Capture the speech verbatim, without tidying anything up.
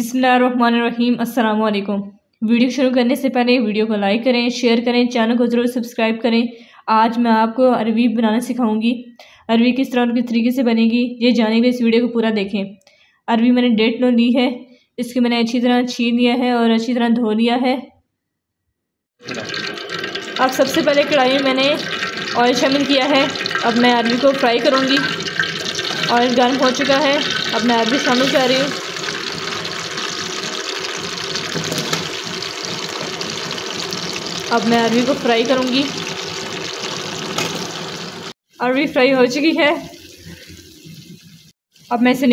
बिस्मिल्लाहिर्रहमानिर्रहीम। अस्सलाम वालेकुम। वीडियो शुरू करने से पहले वीडियो को लाइक करें, शेयर करें, चैनल को ज़रूर सब्सक्राइब करें। आज मैं आपको अरवी बनाना सिखाऊंगी। अरवी किस तरह और किस तरीके से बनेगी ये जानने के लिए इस वीडियो को पूरा देखें। अरवी मैंने डेढ़ किलो ली है, इसके मैंने अच्छी तरह छील लिया है और अच्छी तरह धो लिया है। अब सबसे पहले कढ़ाई में मैंने ऑयल शामिल किया है। अब मैं अरवी को फ्राई करूँगी। ऑयल गर्म हो चुका है, अब मैं अरवी शामिल कर रही हूँ। अब मैं अरवी को फ्राई करूंगी। अरवी फ्राई हो चुकी है, अब मैं इसे